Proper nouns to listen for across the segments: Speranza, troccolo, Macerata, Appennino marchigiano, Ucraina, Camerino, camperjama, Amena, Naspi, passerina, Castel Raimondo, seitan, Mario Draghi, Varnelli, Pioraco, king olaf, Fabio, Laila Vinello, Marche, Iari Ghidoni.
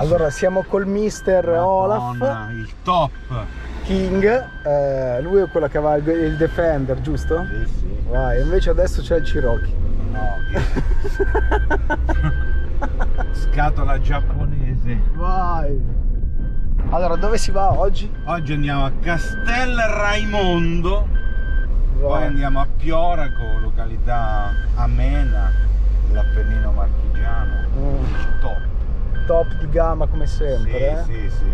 Allora siamo col mister Olaf, il top king, lui è quello che va il defender, giusto? Sì, sì. Vai, invece adesso c'è il Cirochi. No, che... Scatola giapponese. Vai. Allora, dove si va oggi? Oggi andiamo a Castel Raimondo, poi andiamo a Pioraco, località Amena, l'Appennino marchigiano, top. Top di gamma come sempre, sì, sì.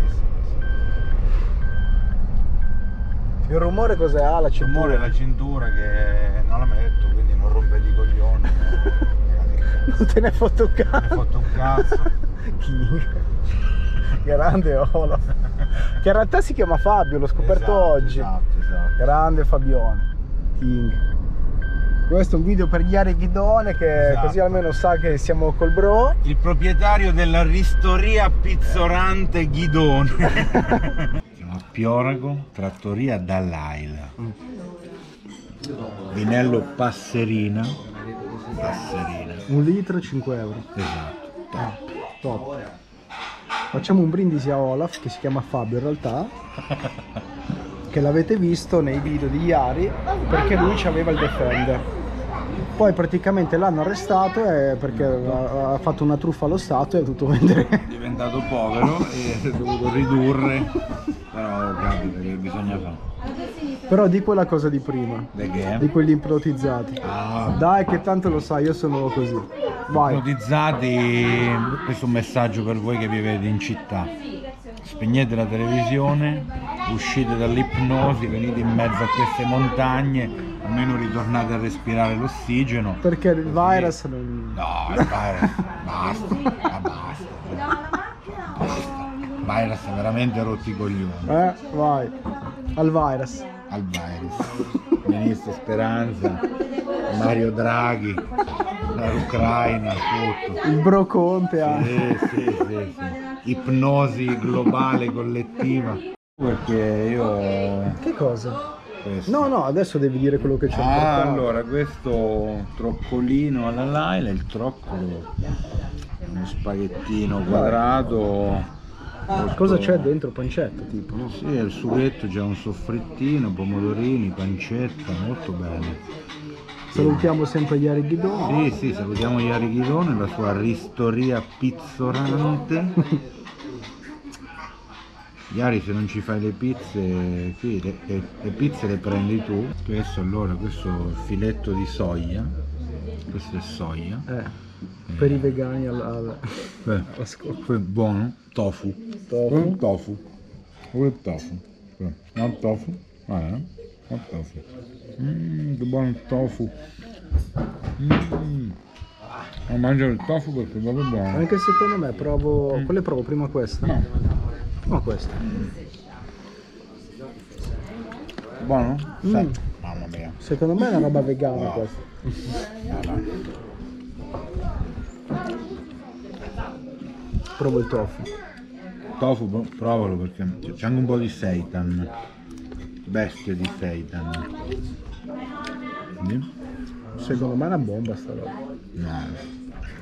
Il rumore cos'è? Ah, la cintura. Il rumore è la cintura che non la metto, quindi non rompe di coglioni. Non te ne fotto un cazzo. Non te ne fotto un cazzo. King. Grande Olaf, che in realtà si chiama Fabio, l'ho scoperto oggi. Esatto. Grande Fabione, King. Questo è un video per Iari Ghidoni, che così almeno sa che siamo col bro. Il proprietario della ristoria pizzorante Ghidoni. Siamo a Pioraco, trattoria da Laila. Vinello passerina. Passerina. 1 litro 5 euro. Esatto. Top. Facciamo un brindisi a Olaf, che si chiama Fabio in realtà, che l'avete visto nei video di Iari, perché lui ci aveva il defender. Poi praticamente l'hanno arrestato perché ha fatto una truffa allo Stato e ha dovuto vendere. È diventato povero e si è dovuto ridurre, però capita che bisogna fare. Però di quella cosa di prima, di quelli ipnotizzati. Dai che tanto lo sai, io sono così. Ipnotizzati, questo è un messaggio per voi che vivete in città: spegnete la televisione, uscite dall'ipnosi, venite in mezzo a queste montagne, almeno ritornate a respirare l'ossigeno. Perché il virus non... No, il virus, basta. Il virus è veramente rotti i coglioni. Vai, al virus. Al virus. Ministro Speranza, Mario Draghi. L'Ucraina, tutto. Il bro Conte anche. Sì. Ipnosi globale collettiva. Perché io... Che cosa? Questo. No, adesso devi dire quello che c'è. Allora, questo troccolino alla Laila, il troccolo, uno spaghettino quadrato. Cosa c'è dentro? Pancetta tipo? No? Sì, il sughetto, c'è un soffrittino, pomodorini, pancetta, molto bene. Salutiamo sempre Iari Ghidoni. Sì, salutiamo Iari Ghidoni e la sua ristoria pizzorante. Iari, se non ci fai le pizze, qui le pizze le prendi tu. Questo, allora, questo filetto di soia. Questo è soia. Per i vegani alla scuola. Buono. Tofu. Tofu. Tofu. Che buono il tofu. Non mangio il tofu perché è proprio buono. Anche secondo me provo. Quelle provo prima questa. No. Prima questa. Buono? Mamma mia. Secondo me è una roba vegana questa. Provo il tofu. Tofu provalo perché c'è anche un po' di seitan. Bestia di seitan. Secondo me è una bomba sta roba. No.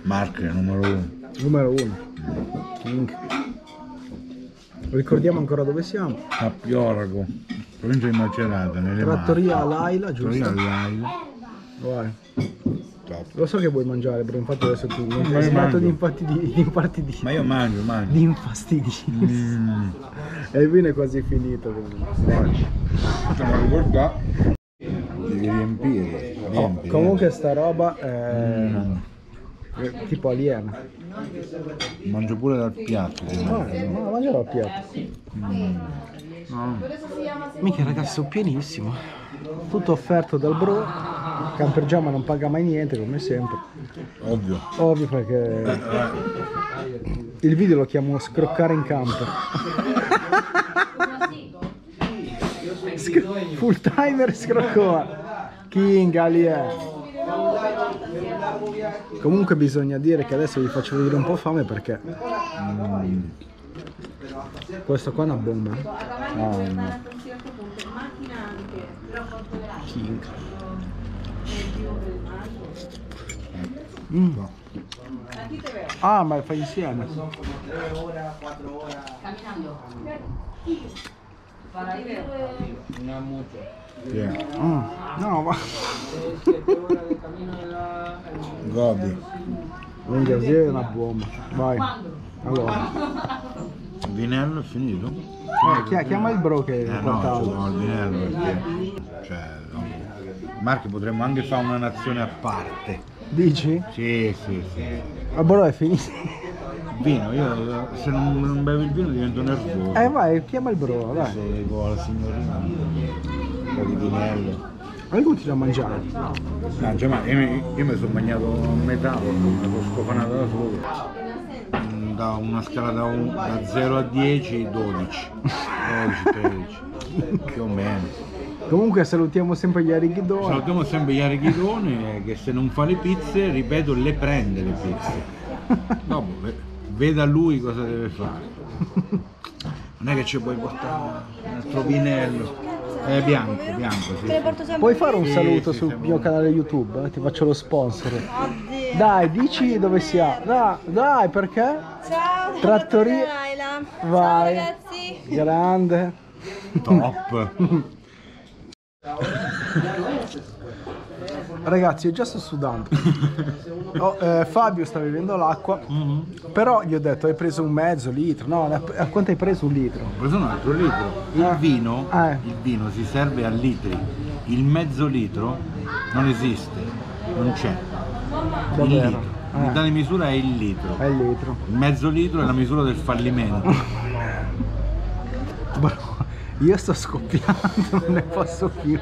Marker numero 1. Numero 1. King. Ricordiamo ancora dove siamo? A Pioraco, provincia di Macerata, nelle trattoria Laila, giusto? Trattoria Laila. Vai. Top. Lo so che vuoi mangiare, però infatti adesso tu mi hai smesso di impartidire. Ma io mangio. Di infastidire. E viene quasi finito. Devi riempire. Comunque sta roba è tipo aliena. Mangio pure dal piatto. No, mangio dal piatto. Mica ragazzo, pienissimo. Tutto offerto dal bro. Camperjama non paga mai niente, come sempre. Ovvio perché il video lo chiamo scroccare in campo. Full timer scroccola. King Alien. Comunque bisogna dire che adesso vi faccio venire un po' fame perché questo qua è una bomba. King. Ah, ma fai insieme. Sono come 3 ore, 4 ore. Camminando. Para arriba. No mucho. Yeah. No, va. Godi. L'ingasiera è una bomba. Vai. Allora. Vinello è finito? Chiama il bro che portava. No, il Vinello perché... Cioè, Marco, potremmo anche fare una nazione a parte. Dici? Sì. Ma bro è finito. Vino, io se non bevo il vino divento nervoso. Vai, chiama il bro, dai. Se vuole la signorina, un po' di vinello. Ma lui continua a mangiare? No, mangia male. Io mi sono mangiato metà, mi sono scofanato da solo. Da una scala da 0 a 10, 12. 12, 13, più o meno. Comunque salutiamo sempre Iari Ghidoni. Salutiamo sempre Iari Ghidoni che se non fa le pizze, ripeto, le prende le pizze. Dopo, veda lui cosa deve fare. Non è che ci puoi portare un altro vinello. È bianco, sì. Puoi fare un saluto sul mio canale YouTube? Ti faccio lo sponsor. Dai, dici dove si ha. Dai, perché? Ciao, trattoria. Vai. Ciao ragazzi. Grande. Top. Ragazzi, io già sto sudando. Fabio sta bevendo l'acqua, però gli ho detto: hai preso un mezzo litro? No, a quanto hai preso un litro? Ho preso un altro litro. Il vino si serve a litri, il mezzo litro non esiste, non c'è. Tale misura è il litro. È il litro. Il mezzo litro è la misura del fallimento. Io sto scoppiando, non ne posso più,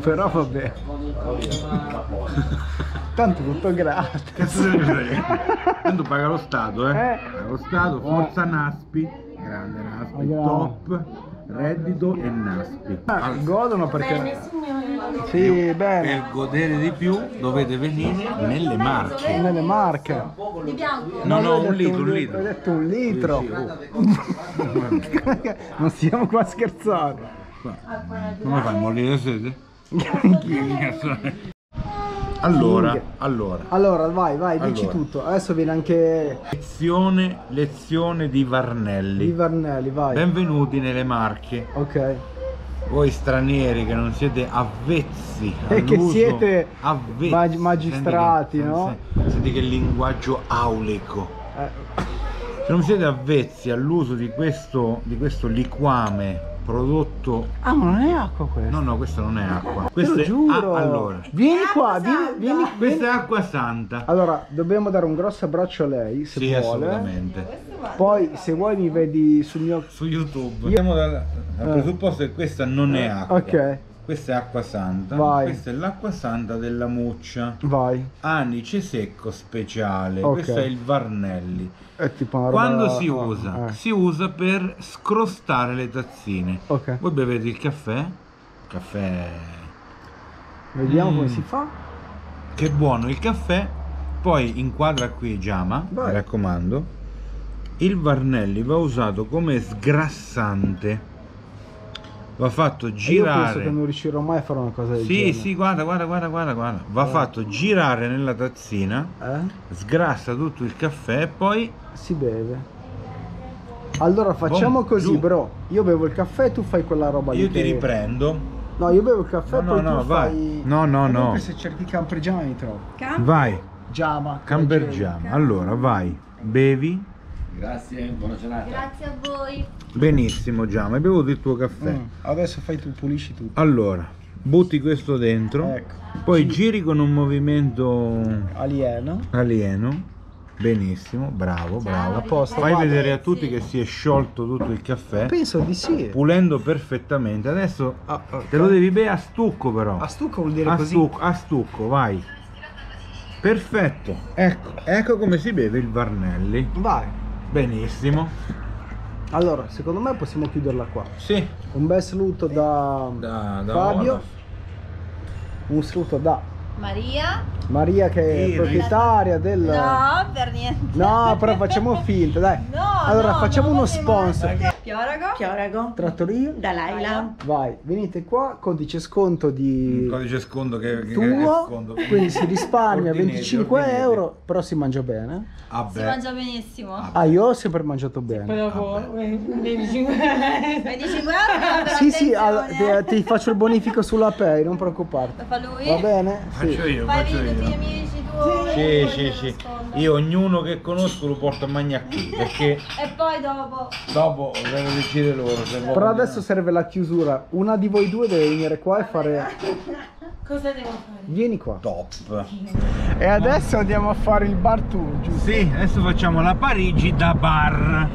però vabbè. Tanto tutto gratis. Cazzo deve fare? Tanto paga lo Stato, Paga lo Stato, forza Naspi, grande Naspi, top, reddito e Naspi. Godono perché... Bene, signori. Sì, bene. Per godere di più dovete venire nelle Marche. Nelle Marche. Di bianco? No, un litro. Ho detto un litro. Sì. Non stiamo qua a scherzare. Come fai a morire sete? Allora, vai, dici tutto. Adesso viene anche... Lezione di Varnelli. Di Varnelli, vai. Benvenuti nelle Marche. Ok. Voi stranieri che non siete avvezzi e che siete avvezzi, magistrati, no? Senti che linguaggio aulico. Se non siete avvezzi all'uso di questo liquame prodotto... Ah, ma non è acqua questa? No, questa non è acqua. Questo è... giuro. Allora, vieni qua, vieni. Questa è acqua santa. Allora, dobbiamo dare un grosso abbraccio a lei, se vuole. Sì, assolutamente. Poi, se vuoi, mi vedi su YouTube. Andiamo dal presupposto che questa non è acqua. Ok. Questa è acqua santa. Vai. Questa è l'acqua santa della muccia. Vai. Anice secco speciale. Okay. Questo è il Varnelli. È tipo una roba... Quando si usa? Si usa per scrostare le tazzine. Ok. Voi bevete il caffè. Vediamo come si fa. Che buono il caffè. Poi inquadra qui Giama. Vai. Mi raccomando. Il Varnelli va usato come sgrassante. Va fatto girare. Io penso che non riuscirò mai a fare una cosa del genere. Sì, guarda. Va fatto girare nella tazzina, sgrassa tutto il caffè e poi si beve. Allora facciamo così, bro. Io bevo il caffè e tu fai quella roba lì. Io ti riprendo. No, io bevo il caffè e poi tu fai. No. Se cerchi camperjama mi trovo. Vai. Camperjama. Allora, vai. Bevi. Grazie, buona giornata. Grazie a voi. Benissimo Giama, hai bevuto il tuo caffè. Adesso fai tu, pulisci tutto. Allora, butti questo dentro, ecco. Poi giri con un movimento alieno. Benissimo, bravo. Apposta, fai vedere a tutti che si è sciolto tutto il caffè. Penso di sì. Pulendo perfettamente. Adesso te lo devi bere a stucco però. A stucco vuol dire così? A stucco, vai. Perfetto, ecco come si beve il Varnelli. Vai. Benissimo. Allora, secondo me possiamo chiuderla qua. Sì. Un bel saluto da Fabio. Olaf. Un saluto da Maria che è proprietaria del... No, per niente. No, però facciamo finta, dai. No, allora, facciamo uno sponsor. Pioraco. Pioraco. Trattoria. Da Laila. Vai, venite qua, codice sconto di... Codice sconto che tuo, sconto. Quindi si risparmia ordinete, 25 euro, però si mangia bene. Ah, si mangia benissimo. Ah, io ho sempre mangiato bene. Poi dopo 25 euro. Sì, sì, ti faccio il bonifico sulla pay, non preoccuparti. Lo fa lui? Va bene? Sì. Faccio io, fai faccio io. Tutti gli amici tuoi. Sì, sì, sì. Io ognuno che conosco lo porto a mangiare qui, perché... E poi dopo... Dopo devo decidere loro. Se però adesso serve la chiusura. Una di voi due deve venire qua e fare... Cosa devo fare? Vieni qua. Top. E adesso andiamo a fare il bar tour, giusto? Sì, adesso facciamo la Parigi da bar.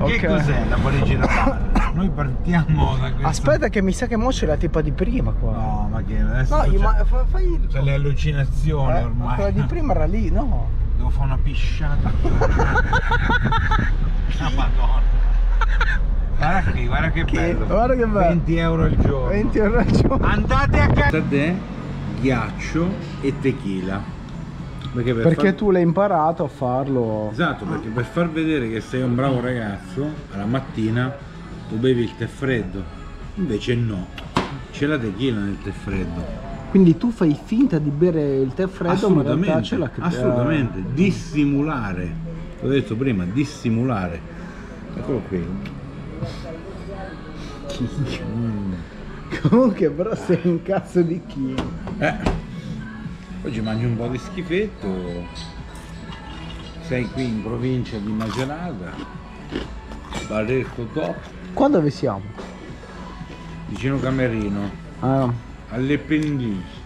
Okay. Che cos'è la Parigi da bar? Noi partiamo da questo. Aspetta che mi sa che mo c'è la tipa di prima qua. No, ma che adesso. No, fai le allucinazioni ormai. Quella di prima era lì, no? Devo fare una pisciata. La madonna. Guarda qui, guarda che bello. Guarda che bello. 20 euro al giorno. 20 euro al giorno. Andate a casa. Ghiaccio e tequila. Perché tu l'hai imparato a farlo. Esatto, perché per far vedere che sei un bravo ragazzo, alla mattina tu bevi il tè freddo, invece no, c'è la tequila nel tè freddo. Quindi tu fai finta di bere il tè freddo, ma in realtà c'è la tequila. Assolutamente, dissimulare, l'ho detto prima, dissimulare. Eccolo qui. Comunque però sei un cazzo di chi. Oggi mangi un po' di schifetto, sei qui in provincia di Macerata. Barretto top. Qua dove siamo? Vicino Camerino. All'Appennino